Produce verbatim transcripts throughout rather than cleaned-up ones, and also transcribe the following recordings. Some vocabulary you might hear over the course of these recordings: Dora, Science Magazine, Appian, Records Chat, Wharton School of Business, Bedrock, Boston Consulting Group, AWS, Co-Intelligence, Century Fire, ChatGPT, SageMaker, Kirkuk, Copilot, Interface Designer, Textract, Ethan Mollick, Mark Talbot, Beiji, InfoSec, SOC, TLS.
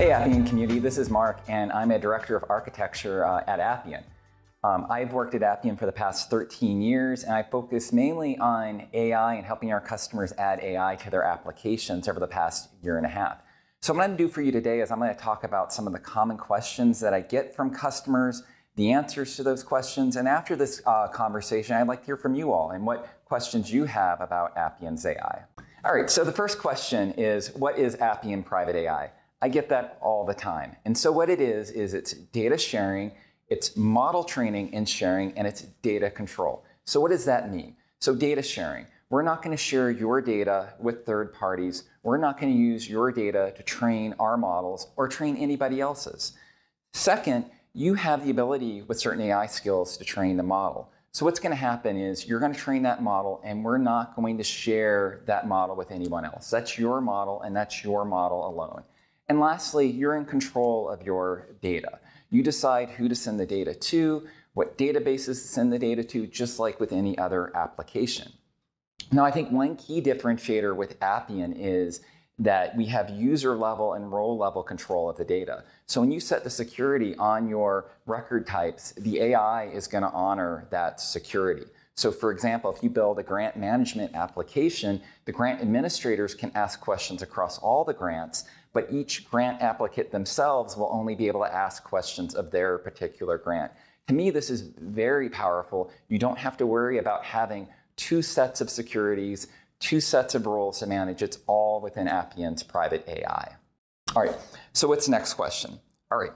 Hey Appian community, this is Mark and I'm a Director of Architecture uh, at Appian. Um, I've worked at Appian for the past thirteen years and I focus mainly on A I and helping our customers add A I to their applications over the past year and a half. So what I'm going to do for you today is I'm going to talk about some of the common questions that I get from customers, the answers to those questions, and after this uh, conversation I'd like to hear from you all and what questions you have about Appian's A I. All right, so the first question is, what is Appian Private A I? I get that all the time. And so what it is, is it's data sharing, it's model training and sharing, and it's data control. So what does that mean? So data sharing. We're not going to share your data with third parties. We're not going to use your data to train our models or train anybody else's. Second, you have the ability with certain A I skills to train the model. So what's going to happen is you're going to train that model and we're not going to share that model with anyone else. That's your model and that's your model alone. And lastly, you're in control of your data. You decide who to send the data to, what databases to send the data to, just like with any other application. Now, I think one key differentiator with Appian is that we have user level and role level control of the data. So when you set the security on your record types, the A I is going to honor that security. So for example, if you build a grant management application, the grant administrators can ask questions across all the grants, but each grant applicant themselves will only be able to ask questions of their particular grant. To me, this is very powerful. You don't have to worry about having two sets of securities, two sets of roles to manage. It's all within Appian's Private A I. All right, so what's the next question? All right,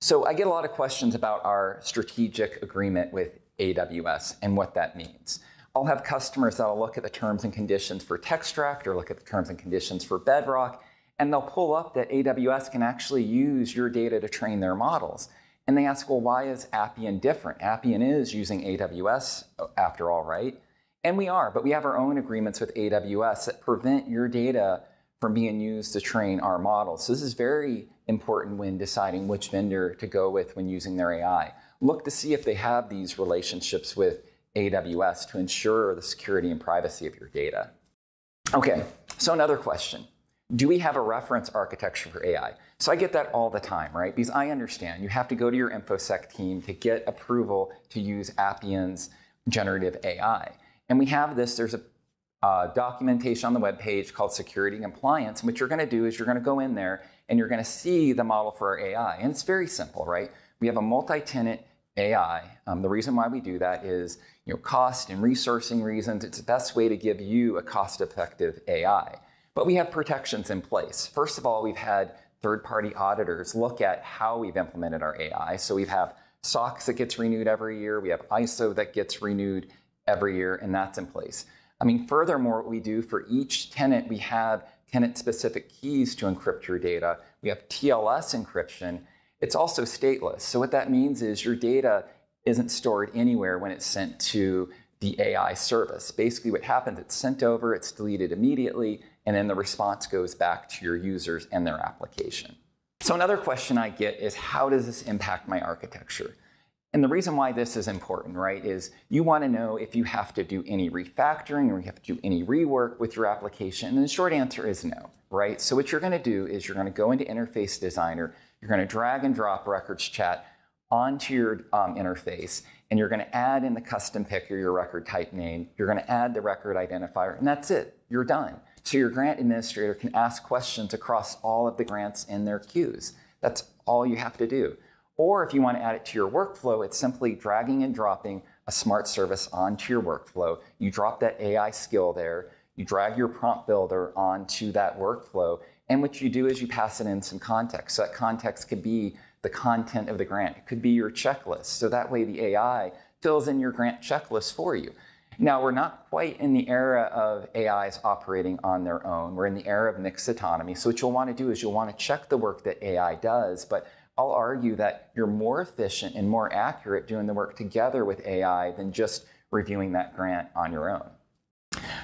so I get a lot of questions about our strategic agreement with A W S and what that means. I'll have customers that'll look at the terms and conditions for Textract or look at the terms and conditions for Bedrock, and they'll pull up that A W S can actually use your data to train their models. And they ask, well, why is Appian different? Appian is using A W S after all, right? And we are, but we have our own agreements with A W S that prevent your data from being used to train our models. So this is very important when deciding which vendor to go with when using their A I. Look to see if they have these relationships with A W S to ensure the security and privacy of your data. Okay, so another question. Do we have a reference architecture for A I? So I get that all the time, right? Because I understand you have to go to your InfoSec team to get approval to use Appian's generative A I. And we have this, there's a uh, documentation on the webpage called Security Compliance. What you're going to do is you're going to go in there and you're going to see the model for our A I. And it's very simple, right? We have a multi-tenant A I. Um, the reason why we do that is, you know, cost and resourcing reasons. It's the best way to give you a cost-effective A I. But we have protections in place. First of all, we've had third-party auditors look at how we've implemented our A I. So we have S O C that gets renewed every year. We have I S O that gets renewed every year, and that's in place. I mean, furthermore, what we do for each tenant, we have tenant-specific keys to encrypt your data. We have T L S encryption. It's also stateless. So what that means is your data isn't stored anywhere when it's sent to the A I service. Basically, what happens, it's sent over, it's deleted immediately, and then the response goes back to your users and their application. So another question I get is, how does this impact my architecture? And the reason why this is important, right, is you want to know if you have to do any refactoring or you have to do any rework with your application. And the short answer is no, right? So what you're going to do is you're going to go into Interface Designer, you're going to drag and drop Records Chat onto your um, interface, and you're going to add in the custom picker, your record type name, you're going to add the record identifier, and that's it. You're done. So your grant administrator can ask questions across all of the grants in their queues. That's all you have to do. Or if you want to add it to your workflow, it's simply dragging and dropping a smart service onto your workflow. You drop that A I skill there, you drag your prompt builder onto that workflow, and what you do is you pass it in some context. So that context could be the content of the grant. It could be your checklist. So that way the A I fills in your grant checklist for you. Now, we're not quite in the era of A Is operating on their own. We're in the era of mixed autonomy. So what you'll want to do is you'll want to check the work that A I does, but I'll argue that you're more efficient and more accurate doing the work together with A I than just reviewing that grant on your own.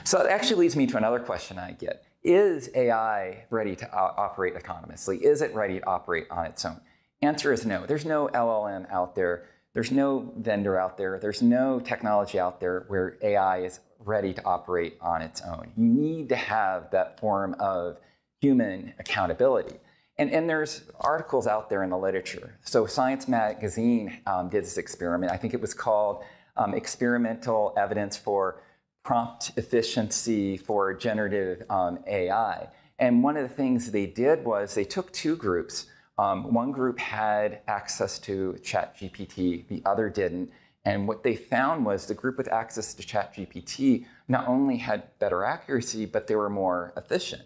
So that actually leads me to another question I get. Is A I ready to operate autonomously? Is it ready to operate on its own? Answer is no. There's no L L M out there. There's no vendor out there. There's no technology out there where A I is ready to operate on its own. You need to have that form of human accountability. And, and there's articles out there in the literature. So Science Magazine um, did this experiment. I think it was called um, Experimental Evidence for Prompt Efficiency for Generative um, A I. And one of the things they did was they took two groups. Um, one group had access to ChatGPT, the other didn't. And what they found was the group with access to ChatGPT not only had better accuracy, but they were more efficient.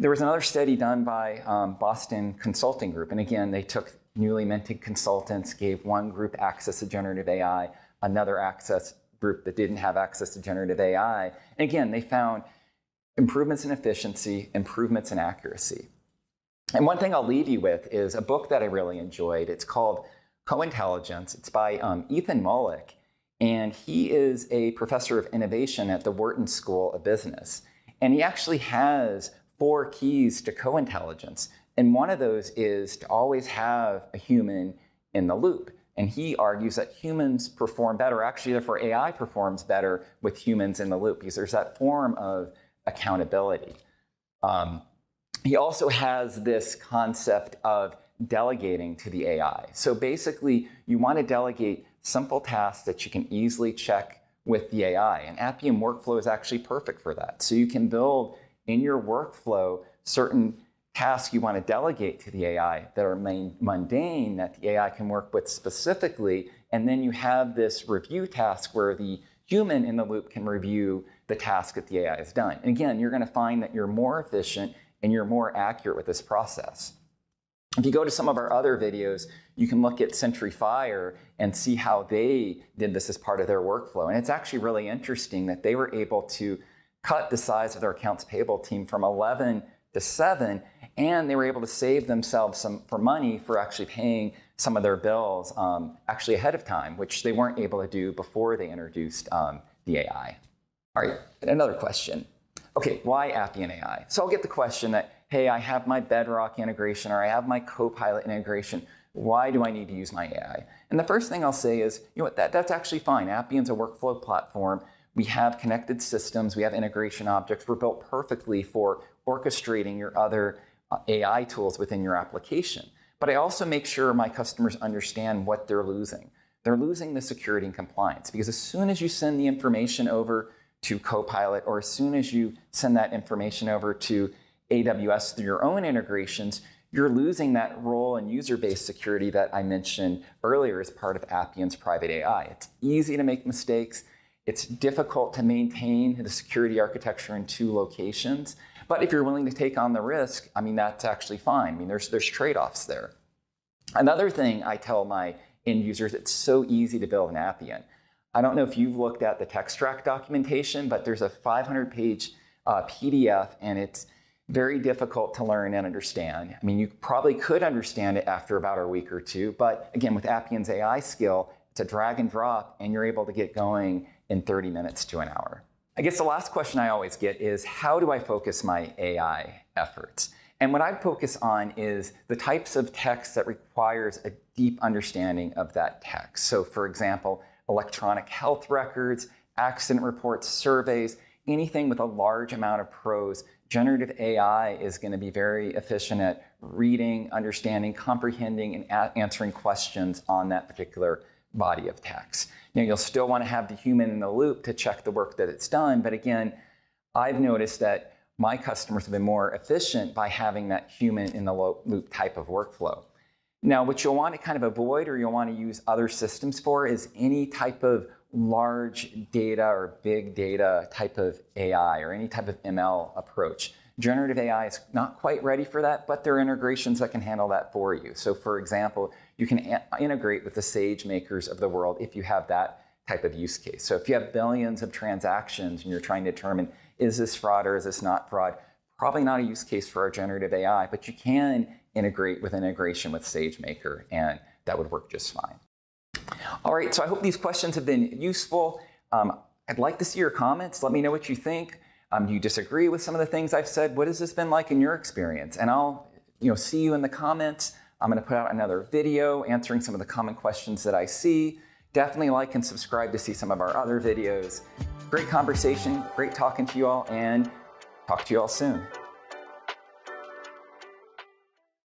There was another study done by um, Boston Consulting Group. And again, they took newly minted consultants, gave one group access to generative A I, another access group that didn't have access to generative A I. And again, they found improvements in efficiency, improvements in accuracy. And one thing I'll leave you with is a book that I really enjoyed. It's called Co-Intelligence. It's by um, Ethan Mollick. And he is a professor of innovation at the Wharton School of Business. And he actually has four keys to co-intelligence. And one of those is to always have a human in the loop. And he argues that humans perform better, actually therefore A I performs better with humans in the loop, because there's that form of accountability. Um, he also has this concept of delegating to the A I. So basically, you want to delegate simple tasks that you can easily check with the A I. And Appian workflow is actually perfect for that. So you can build in your workflow certain tasks you want to delegate to the A I that are mundane, that the A I can work with specifically. And then you have this review task where the human in the loop can review the task that the A I has done. And again, you're going to find that you're more efficient and you're more accurate with this process. If you go to some of our other videos, you can look at Century Fire and see how they did this as part of their workflow. And it's actually really interesting that they were able to cut the size of their accounts payable team from eleven to seven, and they were able to save themselves some for money for actually paying some of their bills um, actually ahead of time, which they weren't able to do before they introduced um, the A I. All right, another question. Okay, why Appian A I? So I'll get the question that, hey, I have my Bedrock integration or I have my Copilot integration. Why do I need to use my A I? And the first thing I'll say is, you know what, that, that's actually fine. Appian's a workflow platform. We have connected systems, we have integration objects. We're built perfectly for orchestrating your other A I tools within your application. But I also make sure my customers understand what they're losing. They're losing the security and compliance, because as soon as you send the information over to Copilot, or as soon as you send that information over to A W S through your own integrations, you're losing that role in user-based security that I mentioned earlier as part of Appian's private A I. It's easy to make mistakes. It's difficult to maintain the security architecture in two locations. But if you're willing to take on the risk, I mean, that's actually fine. I mean, there's, there's trade-offs there. Another thing I tell my end users, it's so easy to build an Appian. I don't know if you've looked at the Textract documentation, but there's a five hundred page uh, P D F, and it's very difficult to learn and understand. I mean, you probably could understand it after about a week or two, but again, with Appian's A I skill, it's a drag and drop, and you're able to get going in thirty minutes to an hour. I guess the last question I always get is, how do I focus my A I efforts? And what I focus on is the types of text that requires a deep understanding of that text. So for example, electronic health records, accident reports, surveys, anything with a large amount of prose. Generative A I is going to be very efficient at reading, understanding, comprehending, and answering questions on that particular body of text. Now, you'll still want to have the human in the loop to check the work that it's done. But again, I've noticed that my customers have been more efficient by having that human in the loop type of workflow. Now, what you'll want to kind of avoid, or you'll want to use other systems for, is any type of large data or big data type of A I or any type of M L approach. Generative A I is not quite ready for that, but there are integrations that can handle that for you. So for example, you can integrate with the SageMakers of the world if you have that type of use case. So if you have billions of transactions and you're trying to determine, is this fraud or is this not fraud? Probably not a use case for our generative A I, but you can integrate with integration with SageMaker, and that would work just fine. All right, so I hope these questions have been useful. Um, I'd like to see your comments. Let me know what you think. Um, do you disagree with some of the things I've said? What has this been like in your experience? And I'll you know, see you in the comments. I'm going to put out another video answering some of the common questions that I see. Definitely like and subscribe to see some of our other videos. Great conversation. Great talking to you all, and talk to you all soon.